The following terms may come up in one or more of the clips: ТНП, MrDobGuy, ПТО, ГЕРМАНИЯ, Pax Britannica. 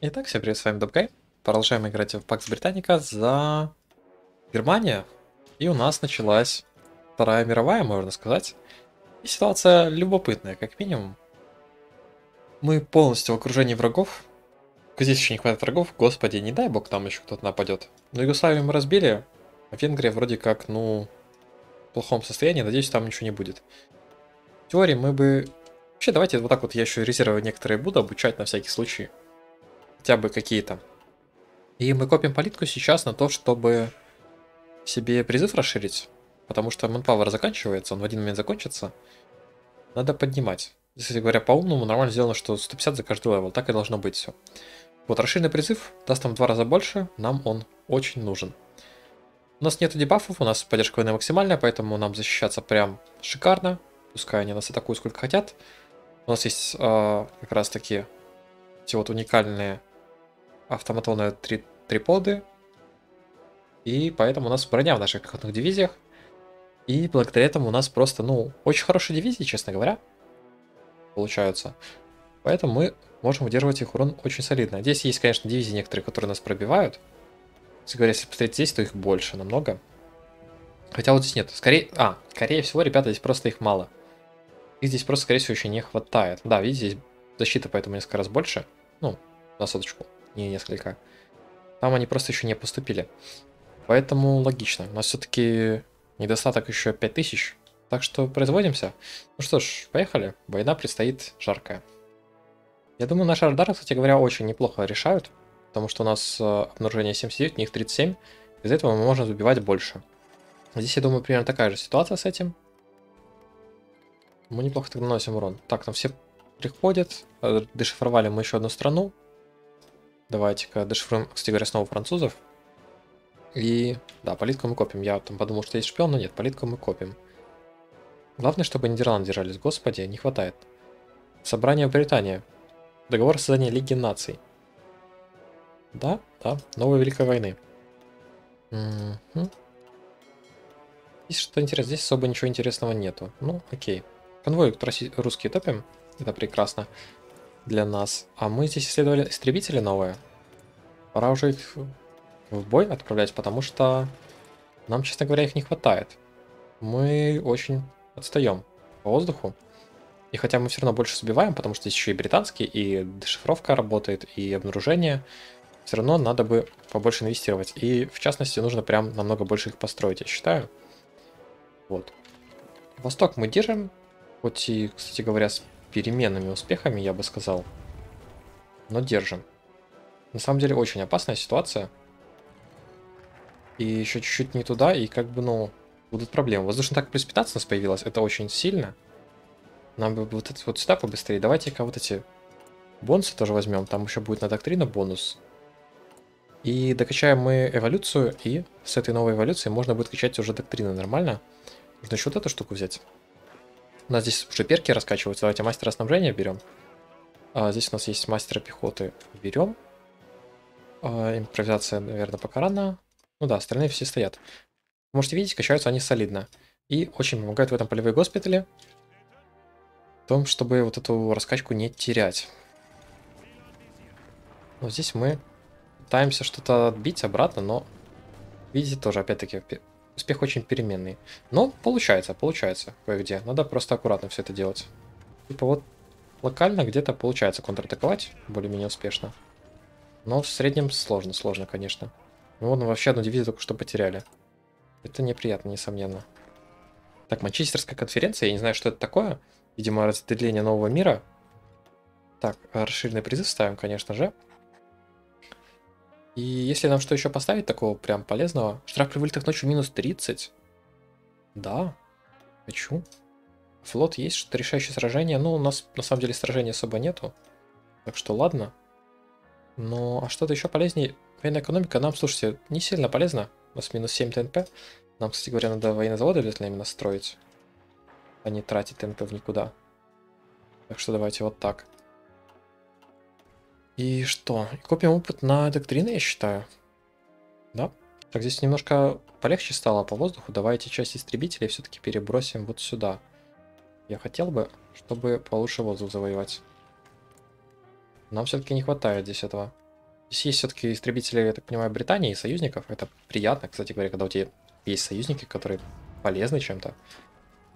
Итак, всем привет, с вами MrDobGuy. Продолжаем играть в Pax Britannica за Германию. И у нас началась Вторая мировая, можно сказать. И ситуация любопытная, как минимум. Мы полностью в окружении врагов. Здесь еще не хватает врагов. Господи, не дай бог, там еще кто-то нападет. Но Югославию мы разбили. А Венгрия вроде как, ну, в плохом состоянии. Надеюсь, там ничего не будет. В теории мы бы... Вообще, давайте вот так вот я еще резервы некоторые буду обучать на всякий случай. Хотя бы какие-то. И мы копим политку сейчас на то, чтобы себе призыв расширить. Потому что манпауэр заканчивается, он в один момент закончится. Надо поднимать. Кстати говоря, по-умному нормально сделано, что 150 за каждый левел. Так и должно быть все. Вот, расширенный призыв даст нам в 2 раза больше. Нам он очень нужен. У нас нету дебафов, у нас поддержка войны максимальная, поэтому нам защищаться прям шикарно. Пускай они нас атакуют сколько хотят. У нас есть как раз таки эти вот уникальные автоматонные триподы. И поэтому у нас броня в наших пехотных дивизиях. И благодаря этому у нас просто, ну, очень хорошие дивизии, честно говоря, получаются. Поэтому мы можем удерживать их урон очень солидно. Здесь есть, конечно, дивизии некоторые, которые нас пробивают. Если говоря, если посмотреть здесь, то их больше намного. Хотя вот здесь нет. Скорее всего, ребята, здесь просто их мало. Их здесь просто, скорее всего, еще не хватает. Да, видите, здесь защита, поэтому несколько раз больше. Ну, на соточку, не несколько. Там они просто еще не поступили. Поэтому логично. У нас все-таки недостаток еще 5000. Так что производимся. Ну что ж, поехали. Война предстоит жаркая. Я думаю, наши радары, кстати говоря, очень неплохо решают. Потому что у нас обнаружение 79, у них 37. Из-за этого мы можем забивать больше. Здесь, я думаю, примерно такая же ситуация с этим. Мы неплохо так наносим урон. Так, там все приходят. Дешифровали мы еще одну страну. Давайте-ка дешифруем, кстати говоря, снова французов. И, да, политку мы копим. Я там подумал, что есть шпион, но нет, политку мы копим. Главное, чтобы Нидерланды держались. Господи, не хватает. Собрание в Британии. Договор о создании Лиги Наций. Да, новой Великой войны. Здесь что-то интересное. Здесь особо ничего интересного нету. Ну, окей. Конвой русский топим. Это прекрасно для нас. А мы здесь исследовали истребители новые. Пора уже их в бой отправлять, потому что нам, честно говоря, их не хватает. Мы очень отстаем по воздуху. И хотя мы все равно больше сбиваем, потому что здесь еще и британские, и дешифровка работает, и обнаружение. Все равно надо бы побольше инвестировать. И, в частности, нужно прям намного больше их построить, я считаю. Вот. Восток мы держим. Хоть и, кстати говоря, с переменными успехами, я бы сказал. Но держим. На самом деле, очень опасная ситуация. И еще чуть-чуть не туда, и как бы, ну, будут проблемы. Воздушный так плюс 15 у нас появилось. Это очень сильно. Нам бы вот это вот сюда побыстрее. Давайте-ка вот эти бонусы тоже возьмем. Там еще будет на доктрину бонус. И докачаем мы эволюцию, и с этой новой эволюцией можно будет качать уже доктрины нормально. Нужно еще вот эту штуку взять. У нас здесь уже перки раскачиваются. Давайте мастера снабжения берем. Здесь у нас есть мастера пехоты. Берем. Импровизация, наверное, пока рано. Ну да, остальные все стоят. Можете видеть, качаются они солидно. И очень помогают в этом полевые госпитали. В том, чтобы вот эту раскачку не терять. Но здесь мы пытаемся что-то отбить обратно, но видите, тоже опять-таки успех очень переменный. Но получается кое-где. Надо просто аккуратно все это делать. Типа вот локально где-то получается контратаковать более-менее успешно. Но в среднем сложно, конечно. Ну вот, вообще одну дивизию только что потеряли. Это неприятно, несомненно. Так, Манчестерская конференция, я не знаю, что это такое. Видимо, разделение нового мира. Так, расширенный призыв ставим, конечно же. И если нам что еще поставить такого прям полезного? Штраф при вылетах ночью минус 30. Да, хочу. Флот есть, что-то решающее сражение. Ну, у нас на самом деле сражения особо нету. Так что ладно. Но, а что-то еще полезнее? Военная экономика нам, слушайте, не сильно полезна. У нас минус 7 ТНП. Нам, кстати говоря, надо военные заводы обязательно именно строить. А не тратить ТНП в никуда. Так что давайте вот так. И что? Копим опыт на доктрины, я считаю. Да? Так, здесь немножко полегче стало по воздуху. Давайте часть истребителей все-таки перебросим вот сюда. Я хотел бы, чтобы получше воздух завоевать. Нам все-таки не хватает здесь этого. Здесь есть все-таки истребители, я так понимаю, Британии и союзников. Это приятно, кстати говоря, когда у тебя есть союзники, которые полезны чем-то.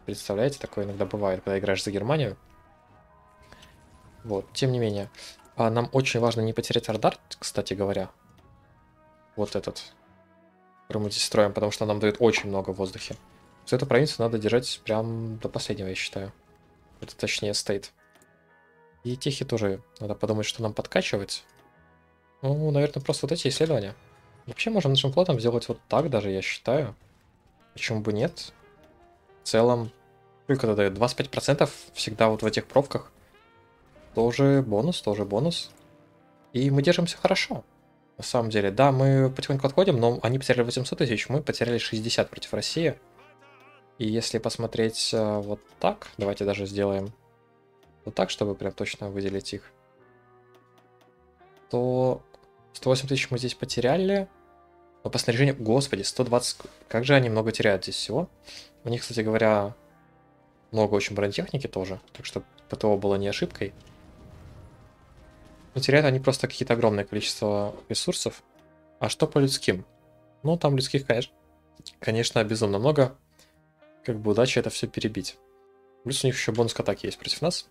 Представляете, такое иногда бывает, когда играешь за Германию. Вот, тем не менее. А нам очень важно не потерять радар, кстати говоря. Вот этот, который мы здесь строим, потому что нам дает очень много в воздухе. Всю эту провинцию надо держать прям до последнего, я считаю. Это точнее стейт. И техи тоже надо подумать, что нам подкачивать. Ну, наверное, просто вот эти исследования. Вообще можем нашим флотом сделать вот так даже, я считаю. Почему бы нет? В целом, сколько это дает? 25% всегда вот в этих пробках. Тоже бонус, тоже бонус. И мы держимся хорошо. На самом деле, да, мы потихоньку отходим, но они потеряли 800 тысяч, мы потеряли 60 против России. И если посмотреть вот так, давайте даже сделаем вот так, чтобы прям точно выделить их, то 108 тысяч мы здесь потеряли. Но по снаряжению, господи, 120, как же они много теряют здесь всего. У них, кстати говоря, много очень бронетехники тоже, так что ПТО было не ошибкой. Но теряют они просто какие-то огромное количество ресурсов. А что по людским? Ну, там людских, конечно, безумно много. Как бы удача это все перебить. Плюс у них еще бонус к атаке есть против нас.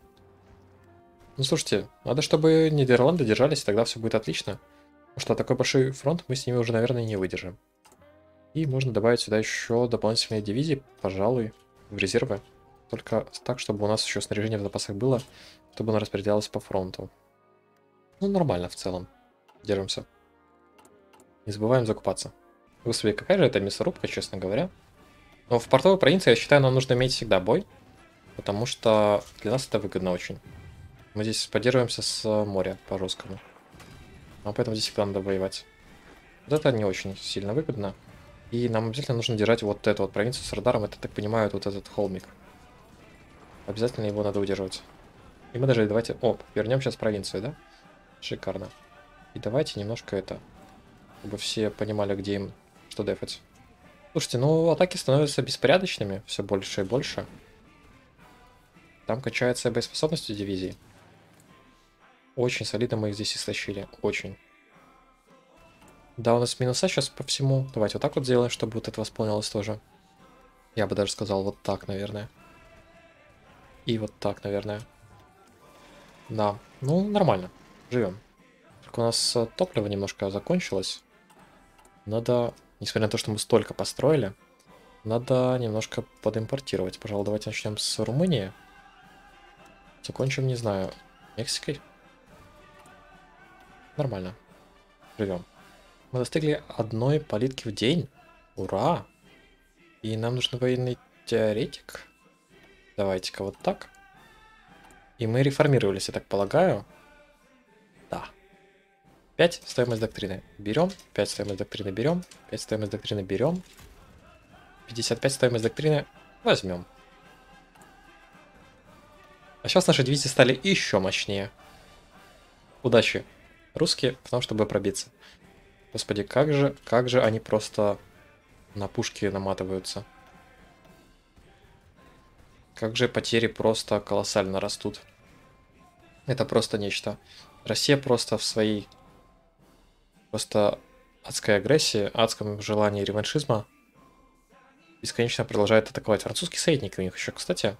Ну, слушайте, надо, чтобы Нидерланды держались, тогда все будет отлично. Потому что такой большой фронт мы с ними уже, наверное, не выдержим. И можно добавить сюда еще дополнительные дивизии, пожалуй, в резервы. Только так, чтобы у нас еще снаряжение в запасах было, чтобы оно распределялось по фронту. Ну, нормально в целом. Держимся. Не забываем закупаться. Господи, какая же это мясорубка, честно говоря. Но в портовой провинции, я считаю, нам нужно иметь всегда бой. Потому что для нас это выгодно очень. Мы здесь поддерживаемся с моря по-русскому. А поэтому здесь всегда надо воевать. Вот это не очень сильно выгодно. И нам обязательно нужно держать вот эту вот провинцию с радаром. Это, так понимаю, вот этот холмик. Обязательно его надо удерживать. И мы даже давайте... О, вернем сейчас провинцию, да? Шикарно. И давайте немножко это... Чтобы все понимали, где им что дефать. Слушайте, ну атаки становятся беспорядочными все больше и больше. Там качается боеспособность у дивизии. Очень солидно мы их здесь истощили. Очень. Да, у нас минуса сейчас по всему. Давайте вот так вот сделаем, чтобы вот это восполнялось тоже. Я бы даже сказал вот так, наверное. И вот так, наверное. Да, ну нормально. Живем. Только у нас топливо немножко закончилось. Надо... Несмотря на то, что мы столько построили, надо немножко подимпортировать. Пожалуй, давайте начнем с Румынии. Закончим, не знаю, Мексикой. Нормально. Живем. Мы достигли одной политки в день. Ура! И нам нужен военный теоретик. Давайте-ка вот так. И мы реформировались, я так полагаю. Да. 5 стоимость доктрины берем, 5 стоимость доктрины берем, 5 стоимость доктрины берем, 55 стоимость доктрины возьмем. А сейчас наши дивизии стали еще мощнее. Удачи, русские, в том, чтобы пробиться. Господи, как же они просто на пушки наматываются. Как же потери просто колоссально растут. Это просто нечто. Россия просто в своей... Просто адская агрессия, адском желании реваншизма бесконечно продолжает атаковать. Французские советники у них еще, кстати.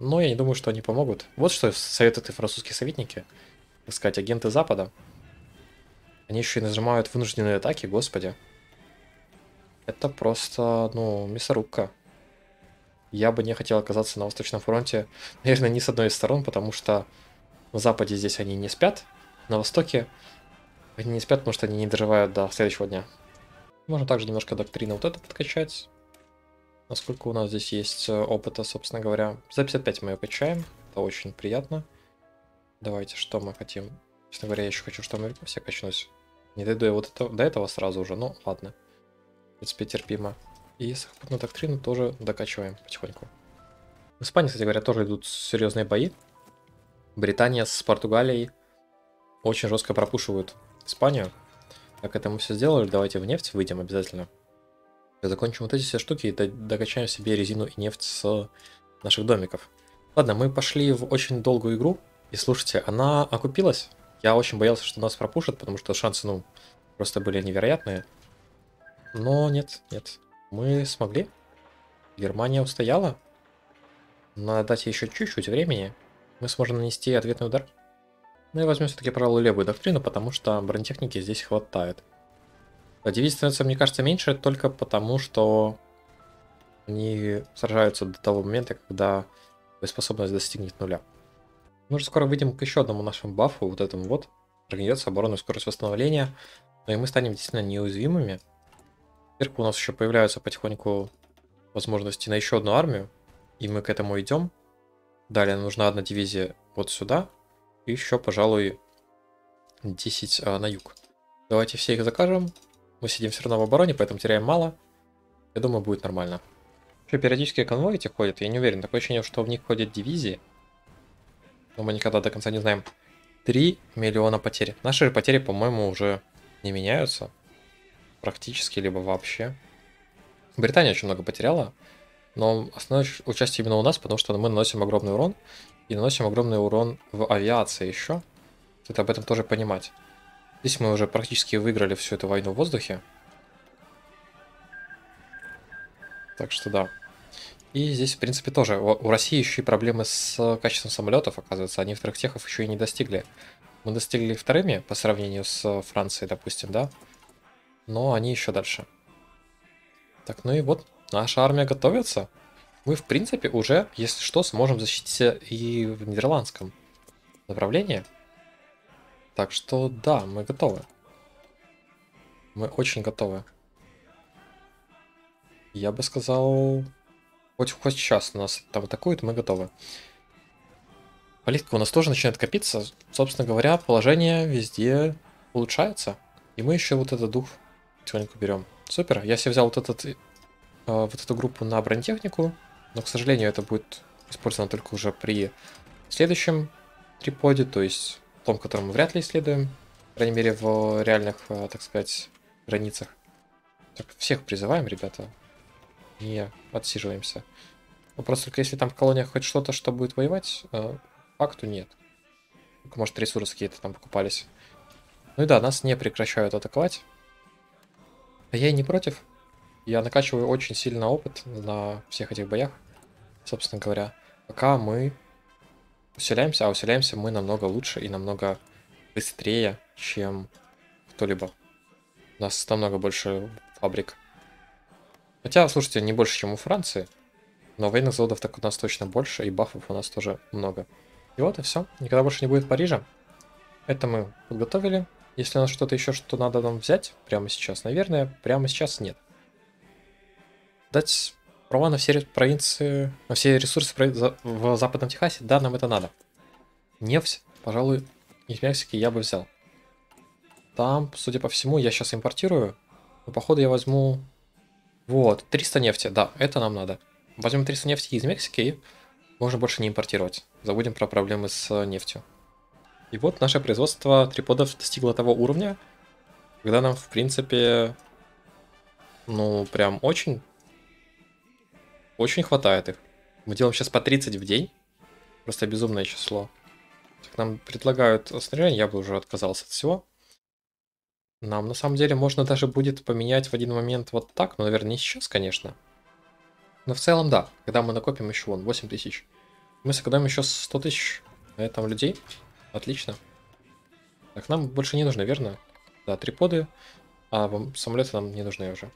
Но я не думаю, что они помогут. Вот что советуют и французские советники. Так сказать, агенты Запада. Они еще и нажимают вынужденные атаки, господи. Это просто, ну, мясорубка. Я бы не хотел оказаться на Восточном фронте, наверное, ни с одной из сторон, потому что на Западе здесь они не спят, на Востоке... Они не спят, потому что они не доживают до следующего дня. Можно также немножко доктрины вот это подкачать. Насколько у нас здесь есть опыта, собственно говоря. За 55 мы ее качаем. Это очень приятно. Давайте, что мы хотим. Честно говоря, я еще хочу, что мы все качнусь. Не дойду я вот это, до этого сразу уже, но ладно. В принципе, терпимо. И сухопутную доктрину тоже докачиваем потихоньку. В Испании, кстати говоря, тоже идут серьезные бои. Британия с Португалией очень жестко пропушивают Испанию. Так это мы все сделали. Давайте в нефть выйдем обязательно. Закончим вот эти все штуки и докачаем себе резину и нефть с наших домиков. Ладно, мы пошли в очень долгую игру. И слушайте, она окупилась. Я очень боялся, что нас пропушат, потому что шансы, ну, просто были невероятные. Но нет, нет. Мы смогли. Германия устояла. Надо дать ей еще чуть-чуть времени. Мы сможем нанести ответный удар. Ну и возьмем все-таки, пожалуй, левую доктрину, потому что бронетехники здесь хватает. Дивизии становится, мне кажется, меньше только потому, что они сражаются до того момента, когда боеспособность достигнет нуля. Мы уже скоро выйдем к еще одному нашему бафу, вот этому вот. Организация обороны, скорость восстановления. Ну и мы станем действительно неуязвимыми. Вверху у нас еще появляются потихоньку возможности на еще одну армию. И мы к этому идем. Далее нужна одна дивизия вот сюда. И еще, пожалуй, 10 на юг. Давайте все их закажем. Мы сидим все равно в обороне, поэтому теряем мало. Я думаю, будет нормально. Еще периодически конвои эти ходят, я не уверен. Такое ощущение, что в них ходят дивизии. Но мы никогда до конца не знаем. 3 миллиона потерь. Наши потери, по-моему, уже не меняются. Практически, либо вообще. Британия очень много потеряла. Но основное участие именно у нас, потому что мы наносим огромный урон. И наносим огромный урон в авиации еще. Стоит об этом тоже понимать. Здесь мы уже практически выиграли всю эту войну в воздухе. Так что да. И здесь, в принципе, тоже. У России еще и проблемы с качеством самолетов, оказывается. Они вторых техов еще и не достигли. Мы достигли вторыми по сравнению с Францией, допустим, да. Но они еще дальше. Так, ну и вот наша армия готовится. Мы, в принципе, уже, если что, сможем защититься и в нидерландском направлении. Так что, да, мы готовы. Мы очень готовы. Я бы сказал, хоть сейчас нас там атакуют, мы готовы. Политика у нас тоже начинает копиться. Собственно говоря, положение везде улучшается. И мы еще вот этот дух потихоньку берем. Супер, я себе взял вот эту группу на бронетехнику. Но, к сожалению, это будет использовано только уже при следующем триподе, то есть том, которому вряд ли исследуем, по крайней мере, в реальных, так сказать, границах. Так, всех призываем, ребята. Не отсиживаемся. Вопрос только, если там в колониях хоть что-то, что будет воевать, факту нет. Только, может, ресурсы какие-то там покупались. Ну и да, нас не прекращают атаковать. А я и не против. Я накачиваю очень сильно опыт на всех этих боях, собственно говоря. Пока мы усиляемся, а усиляемся мы намного лучше и намного быстрее, чем кто-либо. У нас намного больше фабрик. Хотя, слушайте, не больше, чем у Франции. Но военных заводов так у нас точно больше, и бафов у нас тоже много. И вот и все. Никогда больше не будет Парижа. Это мы подготовили. Если у нас что-то еще, что надо нам взять прямо сейчас, наверное, прямо сейчас нет. Дать права на все провинции, на все ресурсы в Западном Техасе, да, нам это надо. Нефть, пожалуй, из Мексики я бы взял. Там, судя по всему, я сейчас импортирую, но походу я возьму вот 300 нефти, да, это нам надо. Возьмем 300 нефти из Мексики и можно больше не импортировать. Забудем про проблемы с нефтью. И вот наше производство триподов достигло того уровня, когда нам, в принципе, ну прям очень... Очень хватает их. Мы делаем сейчас по 30 в день. Просто безумное число. Так, нам предлагают снаряжение, я бы уже отказался от всего. Нам на самом деле можно даже будет поменять в один момент вот так, но, наверное, не сейчас, конечно. Но в целом, да. Когда мы накопим еще вон 8 тысяч. Мы сэкономим еще 100 тысяч на этом людей. Отлично. Так, нам больше не нужно, верно? Да, триподы. А самолеты нам не нужны уже.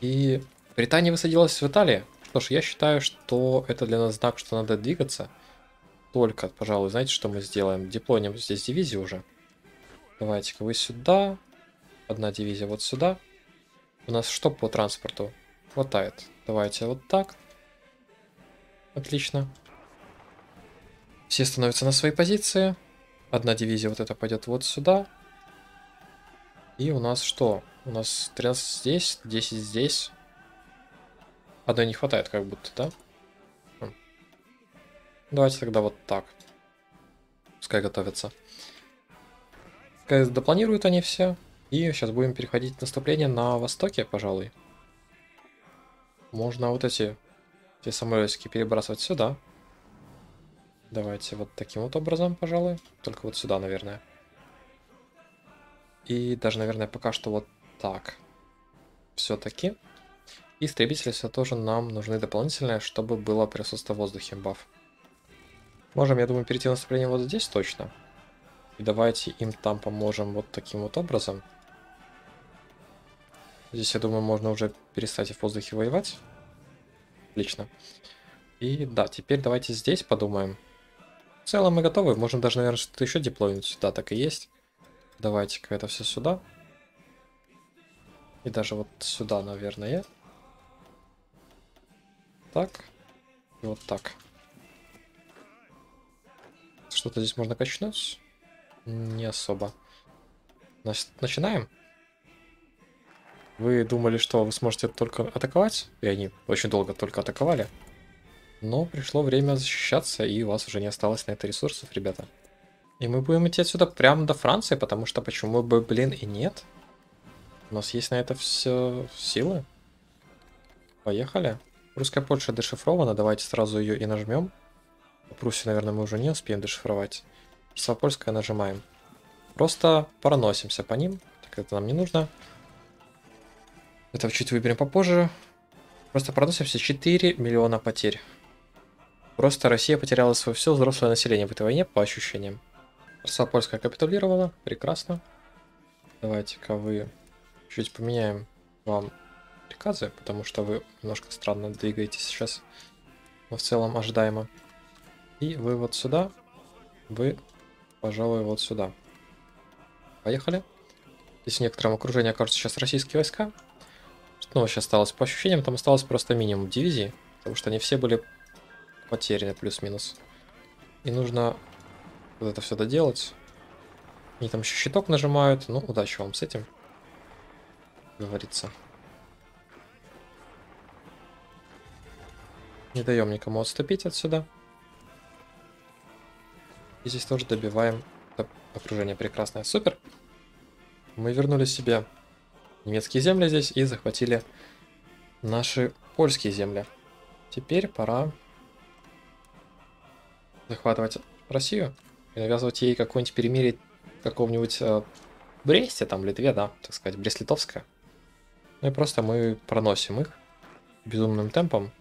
И Британия высадилась в Италии. Что ж, я считаю, что это для нас знак, что надо двигаться. Только, пожалуй, знаете, что мы сделаем? Деплойнем здесь дивизию уже. Давайте-ка вы сюда. Одна дивизия вот сюда. У нас что по транспорту? Хватает. Давайте вот так. Отлично. Все становятся на свои позиции. Одна дивизия вот эта пойдет вот сюда. И у нас что? У нас 13 здесь, 10 здесь. Одной не хватает, как будто, да? Давайте тогда вот так. Пускай готовятся. Пускай допланируют они все. И сейчас будем переходить к наступлению на востоке, пожалуй. Можно вот эти все самолетики перебрасывать сюда. Давайте вот таким вот образом, пожалуй. Только вот сюда, наверное. И даже, наверное, пока что вот так. Все-таки. Истребители все тоже нам нужны дополнительные, чтобы было присутствие в воздухе баф. Можем, я думаю, перейти в наступление вот здесь точно. И давайте им там поможем вот таким вот образом. Здесь, я думаю, можно уже перестать в воздухе воевать. Отлично. И да, теперь давайте здесь подумаем. В целом мы готовы. Можно даже, наверное, что-то еще деплойнуть сюда, так и есть. Давайте-ка это все сюда. И даже вот сюда, наверное. Так. И вот так. Что-то здесь можно качнуть? Не особо. Значит, начинаем. Вы думали, что вы сможете только атаковать, и они очень долго только атаковали. Но пришло время защищаться, и у вас уже не осталось на это ресурсов, ребята. И мы будем идти отсюда прямо до Франции, потому что почему бы, блин, и нет? У нас есть на это все силы. Поехали. Русская Польша дешифрована, давайте сразу ее и нажмем. Пруссию, наверное, мы уже не успеем дешифровать. Польская нажимаем. Просто проносимся по ним, так это нам не нужно. Это чуть выберем попозже. Просто проносимся. 4 миллиона потерь. Просто Россия потеряла свое все взрослое население в этой войне, по ощущениям. Польская капитулировала. Прекрасно. Давайте-ка вы чуть поменяем вам приказы, потому что вы немножко странно двигаетесь сейчас. Но в целом ожидаемо. И вы вот сюда. Вы, пожалуй, вот сюда. Поехали. Здесь в некотором окружении окажутся сейчас российские войска. Ну, сейчас осталось, по ощущениям, там осталось просто минимум дивизий, потому что они все были потеряны, плюс-минус. И нужно вот это все доделать. Они там еще щиток нажимают, ну, удачи вам с этим, как говорится. Не даем никому отступить отсюда. И здесь тоже добиваем окружение прекрасное. Супер! Мы вернули себе немецкие земли здесь и захватили наши польские земли. Теперь пора захватывать Россию и навязывать ей какое-нибудь перемирие какого-нибудь Бресте, там, Литве, да, так сказать, Брест-Литовская. Ну и просто мы проносим их безумным темпом.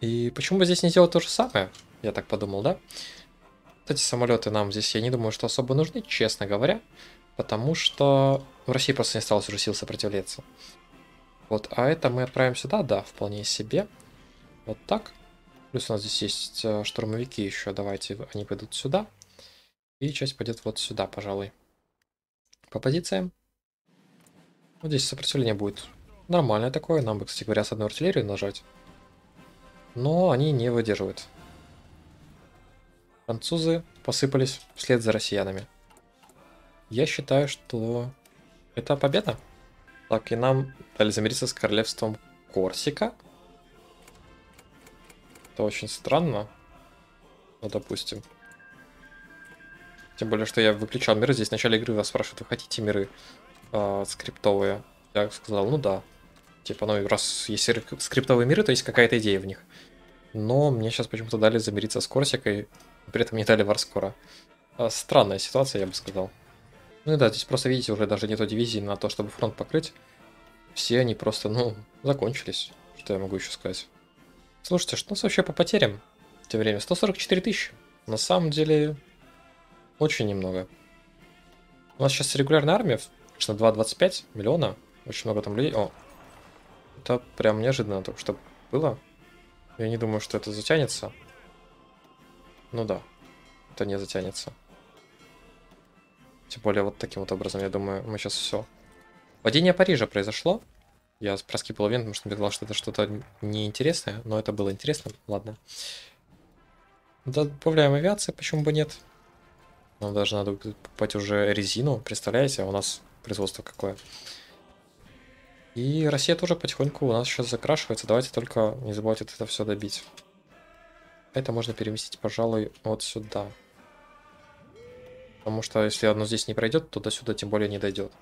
И почему бы здесь не делать то же самое? Я так подумал, да? Кстати, самолеты нам здесь, я не думаю, что особо нужны, честно говоря. Потому что в России просто не осталось уже сил сопротивляться. Вот, а это мы отправим сюда, да, вполне себе. Вот так. Плюс у нас здесь есть штурмовики еще, давайте, они пойдут сюда. И часть пойдет вот сюда, пожалуй. По позициям. Вот здесь сопротивление будет нормальное такое. Нам бы, кстати говоря, с одной артиллерию нажать. Но они не выдерживают. Французы посыпались вслед за россиянами. Я считаю, что это победа. Так, и нам дали замириться с королевством Корсика. Это очень странно. Ну, допустим. Тем более, что я выключал миры. Здесь в начале игры вас спрашивают, вы хотите миры скриптовые? Я сказал, ну да. Типа, ну раз есть скриптовые миры, то есть какая-то идея в них. Но мне сейчас почему-то дали замириться с Корсикой. При этом не дали Варскора. Странная ситуация, я бы сказал. Ну да, здесь просто, видите, уже даже не то дивизии на то, чтобы фронт покрыть. Все они просто, ну, закончились. Что я могу еще сказать? Слушайте, что у нас вообще по потерям? Тем временем 144 тысячи. На самом деле, очень немного. У нас сейчас регулярная армия, конечно, 2,25 миллиона. Очень много там людей. О, это прям неожиданно только что было. Я не думаю, что это затянется. Ну да, это не затянется. Тем более вот таким вот образом, я думаю, мы сейчас все. Падение Парижа произошло. Я проскипал ивент, потому что мне казалось, что это что-то неинтересное. Но это было интересно. Ладно. Добавляем авиации, почему бы нет. Нам даже надо покупать уже резину. Представляете, у нас производство какое. И Россия тоже потихоньку у нас сейчас закрашивается. Давайте только не забывайте это все добить. Это можно переместить, пожалуй, вот сюда. Потому что если оно здесь не пройдет, то до сюда тем более не дойдет.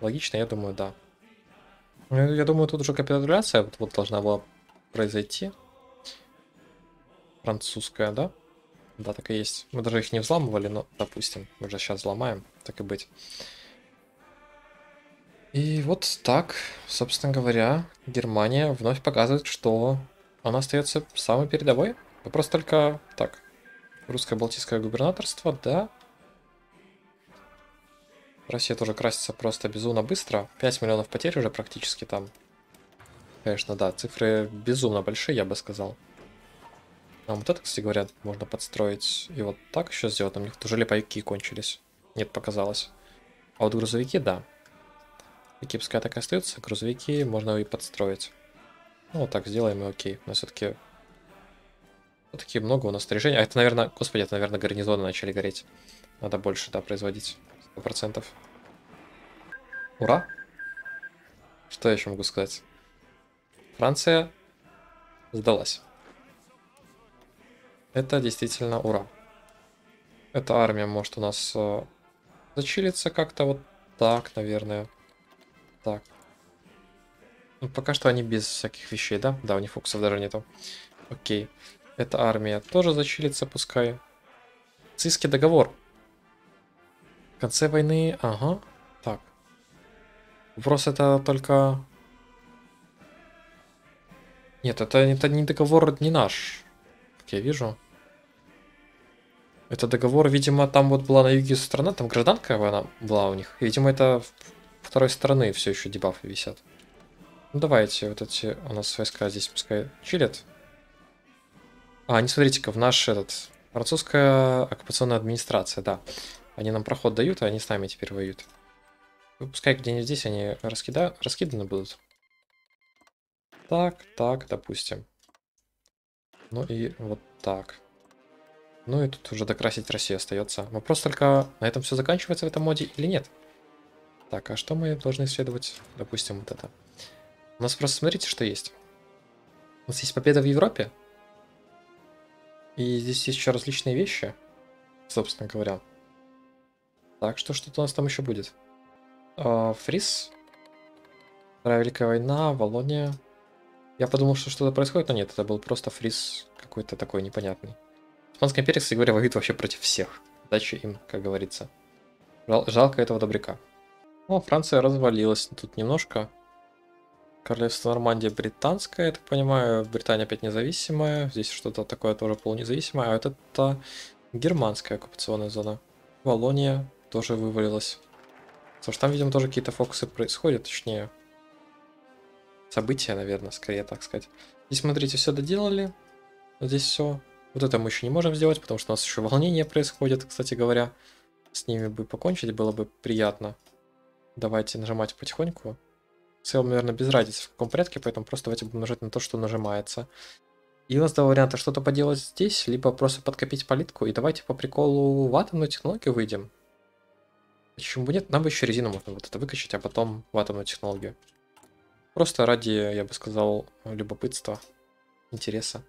Логично, я думаю, да. Я думаю, тут уже капитуляция вот должна была произойти. Французская, да? Да, так и есть. Мы даже их не взламывали, но, допустим, мы же сейчас взломаем, так и быть. И вот так, собственно говоря, Германия вновь показывает, что она остается самой передовой. Вопрос только так. Русско-Балтийское губернаторство, да. Россия тоже красится просто безумно быстро. 5 миллионов потерь уже практически там. Конечно, да, цифры безумно большие, я бы сказал. А вот это, кстати говоря, можно подстроить и вот так еще сделать. У них тоже липайки кончились. Нет, показалось. А вот грузовики, да. Такие пускай так и остаются, грузовики можно и подстроить. Ну, вот так сделаем и окей. Но все-таки... все-таки много у нас снаряжений. А это, наверное... Господи, это, наверное, гарнизоны начали гореть. Надо больше, да, производить. 100%. Ура! Что я еще могу сказать? Франция сдалась. Это действительно ура. Эта армия может у нас зачилиться как-то вот так, наверное. Так. Ну, пока что они без всяких вещей, да? Да, у них фокусов даже нету. Окей. Эта армия тоже зачилится, пускай. Цисский договор. В конце войны... Ага. Так. Вопрос это только... Нет, это не договор, не наш. Как я вижу. Это договор, видимо, там вот была на юге страна, там гражданская война была у них. И, видимо, это второй стороны все еще дебафы висят. Ну, давайте вот эти у нас войска здесь пускай чилят. А, не смотрите-ка, в наш этот... Французская оккупационная администрация, да. Они нам проход дают, а они с нами теперь воюют. Пускай где-нибудь здесь они раскиданы будут. Так, так, допустим. Ну и вот так. Ну и тут уже докрасить Россию остается. Вопрос только, на этом все заканчивается в этом моде или нет? Так, а что мы должны исследовать? Допустим, вот это. У нас просто смотрите, что есть. У нас есть победа в Европе. И здесь есть еще различные вещи, собственно говоря. Так что что-то у нас там еще будет. Фриз. Вторая Великая война, Волония. Я подумал, что что-то происходит, но нет, это был просто фриз какой-то такой непонятный. Испанская империя, кстати говоря, воюет вообще против всех. Удачи им, как говорится. Жалко этого добряка. Ну, Франция развалилась тут немножко. Королевство Нормандия британское, я так понимаю. Британия опять независимая. Здесь что-то такое тоже полунезависимое. А вот это германская оккупационная зона. Волония тоже вывалилась. Потому что там, видимо, тоже какие-то фокусы происходят, точнее. События, наверное, скорее так сказать. Здесь, смотрите, все доделали. Вот здесь все. Вот это мы еще не можем сделать, потому что у нас еще волнения происходят, кстати говоря. С ними бы покончить было бы приятно. Давайте нажимать потихоньку. В целом, наверное, без разницы в каком порядке, поэтому просто давайте будем нажать на то, что нажимается. И у нас два варианта: что-то поделать здесь, либо просто подкопить политку. И давайте по приколу в атомную технологию выйдем. Почему бы нет? Нам бы еще резину можно вот это выкачать, а потом в атомную технологию. Просто ради, я бы сказал, любопытства, интереса.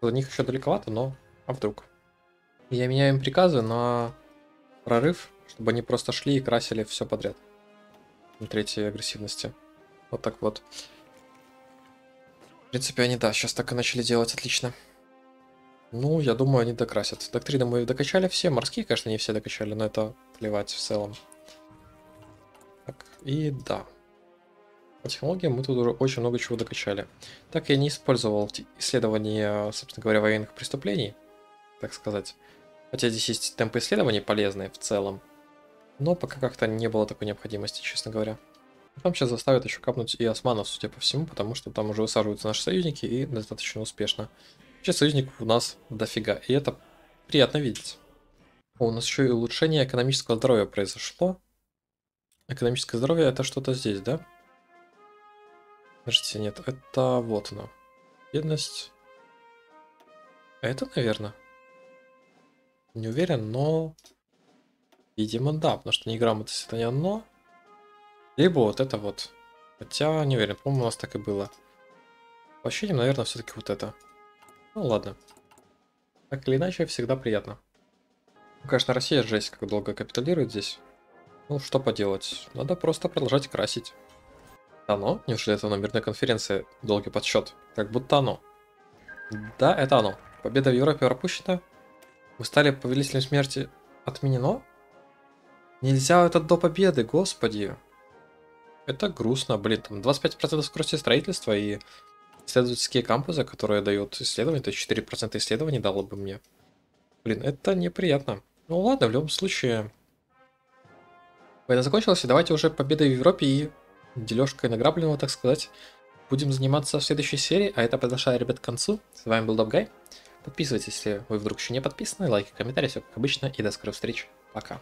До них еще далековато, но... А вдруг? Я меняю им приказы на прорыв, чтобы они просто шли и красили все подряд. На третьей агрессивности. Вот так вот. В принципе, они, да, сейчас так и начали делать, отлично. Ну, я думаю, они докрасят. Доктрины мы докачали все. Морские, конечно, не все докачали, но это плевать в целом. Так, и да. По технологиям мы тут уже очень много чего докачали. Так, я не использовал исследование, собственно говоря, военных преступлений, так сказать. Хотя здесь есть темпы исследований полезные в целом. Но пока как-то не было такой необходимости, честно говоря. Там сейчас заставят еще капнуть и османов, судя по всему, потому что там уже высаживаются наши союзники и достаточно успешно. Сейчас союзников у нас дофига, и это приятно видеть. О, у нас еще и улучшение экономического здоровья произошло. Экономическое здоровье это что-то здесь, да? Подождите, нет, это вот оно. Бедность. Это, наверное? Не уверен, но... Видимо, да, потому что неграмотность это не оно. Либо вот это вот. Хотя, не уверен, по-моему, у нас так и было. По ощущениям, наверное, все-таки вот это. Ну ладно. Так или иначе, всегда приятно. Ну, конечно, Россия жесть, как долго капитулирует здесь. Ну, что поделать. Надо просто продолжать красить. Оно? Неужели это на мирной конференции долгий подсчет? Как будто оно. Да, это оно. Победа в Европе пропущена. Мы стали повелителем смерти. Отменено? Нельзя это до победы, господи. Это грустно, блин. Там 25% скорости строительства и исследовательские кампусы, которые дают исследования, то 4% исследований дало бы мне. Блин, это неприятно. Ну ладно, в любом случае. Война закончилась, и давайте уже победой в Европе и дележкой награбленного, так сказать, будем заниматься в следующей серии. А это подошла, ребят, к концу. С вами был MrDobGuy. Подписывайтесь, если вы вдруг еще не подписаны. Лайки, комментарии, все как обычно. И до скорых встреч. Пока.